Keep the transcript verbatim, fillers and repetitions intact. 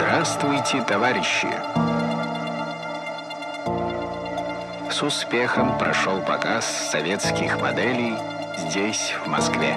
Здравствуйте, товарищи! С успехом прошел показ советских моделей здесь, в Москве.